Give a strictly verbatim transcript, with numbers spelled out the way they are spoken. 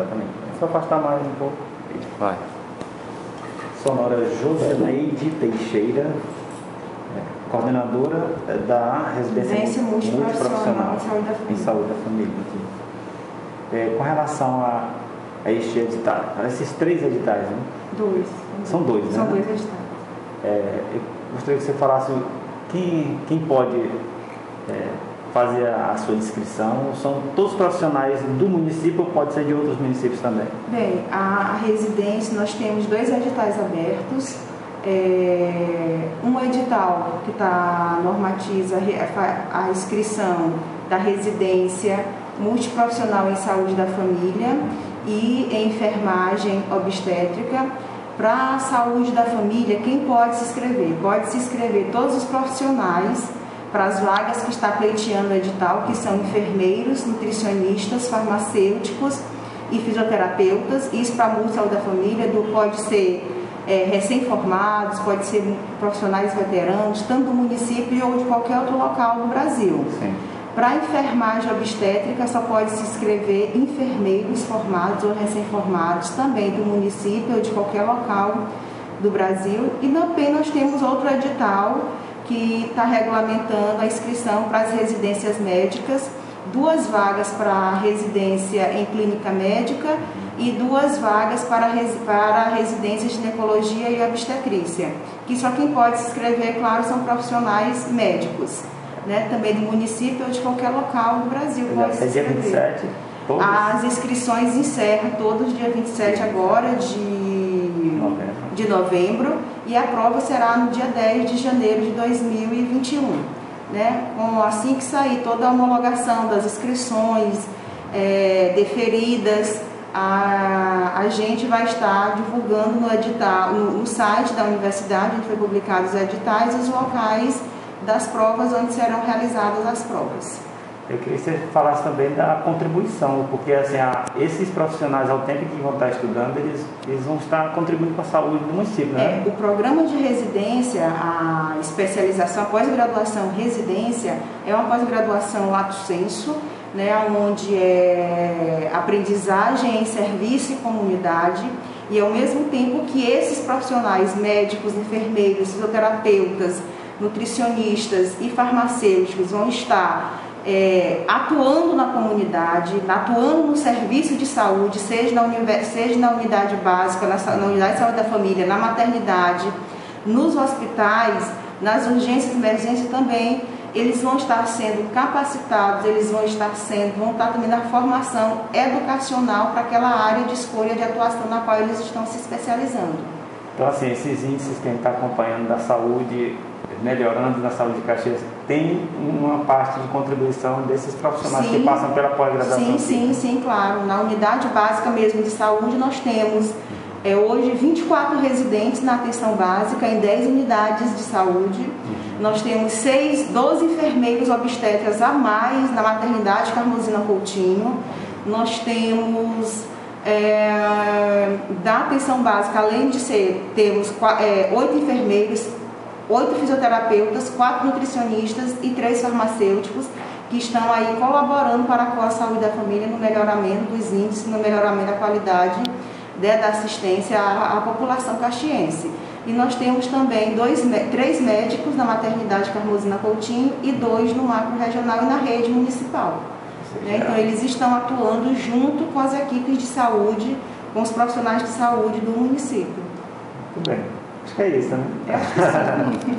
Exatamente. É só afastar mais um pouco. Vai. Sonora Joseneide Teixeira, coordenadora da Residência Multiprofissional em Saúde da Família. É, com relação a, a este edital, a esses três editais, né? Dois. São dois, né? São dois editais. É, eu gostaria que você falasse quem, quem pode é, fazer a, a sua inscrição. São todos profissionais do município ou pode ser de outros municípios também? Bem, a, a residência, nós temos dois editais abertos. É, um edital que tá, normatiza a inscrição da residência multiprofissional em saúde da família e em enfermagem obstétrica. Para a saúde da família, quem pode se inscrever? Pode se inscrever todos os profissionais para as vagas que está pleiteando o edital, que são enfermeiros, nutricionistas, farmacêuticos e fisioterapeutas. Isso para a saúde da família do, pode ser É, recém-formados, pode ser profissionais veteranos, tanto do município ou de qualquer outro local do Brasil. Para enfermagem obstétrica, só pode se inscrever enfermeiros formados ou recém-formados, também do município ou de qualquer local do Brasil. E também nós temos outro edital que está regulamentando a inscrição para as residências médicas, duas vagas para a residência em clínica médica e duas vagas para a residência de ginecologia e obstetrícia, que só quem pode se inscrever, claro, são profissionais médicos, né? Também do município ou de qualquer local do Brasil pode se inscrever. As inscrições encerram todos dia vinte e sete agora de, de novembro e a prova será no dia dez de janeiro de dois mil e vinte e um. Né? Assim que sair toda a homologação das inscrições é, deferidas, a, a gente vai estar divulgando no, edital, no, no site da universidade, onde foi publicados os editais, os locais das provas onde serão realizadas as provas. Eu queria que você falasse também da contribuição, porque assim, a, esses profissionais, ao tempo que vão estar estudando, eles, eles vão estar contribuindo para a saúde do município, né? É, o programa de residência, a especialização, a pós-graduação residência, é uma pós-graduação lato sensu, né, onde é aprendizagem em serviço e comunidade, e ao mesmo tempo que esses profissionais, médicos, enfermeiros, fisioterapeutas, nutricionistas e farmacêuticos vão estar É, atuando na comunidade, atuando no serviço de saúde, seja na, seja na unidade básica, na, na unidade de saúde da família, na maternidade, nos hospitais, nas urgências e emergências também, eles vão estar sendo capacitados, eles vão estar sendo, vão estar também na formação educacional para aquela área de escolha de atuação na qual eles estão se especializando. Então, assim, esses índices que a gente está acompanhando da saúde, melhorando na saúde de Caxias, tem uma parte de contribuição desses profissionais, sim, que passam pela pós-graduação? Sim, sim, sim, claro. Na unidade básica mesmo de saúde nós temos é, hoje vinte e quatro residentes na atenção básica em dez unidades de saúde. Uhum. Nós temos seis, doze enfermeiros obstetras a mais na maternidade Carmosina Coutinho. Nós temos... É, da atenção básica, além de ser, temos é, oito enfermeiros, oito fisioterapeutas, quatro nutricionistas e três farmacêuticos que estão aí colaborando para com a saúde da família no melhoramento dos índices, no melhoramento da qualidade de, da assistência à, à população caxiense. E nós temos também dois, três médicos na maternidade Carmosina Coutinho e dois no macro regional e na rede municipal. Né? Então eles estão atuando junto com as equipes de saúde, com os profissionais de saúde do município. Muito bem. Acho que é isso, né? É.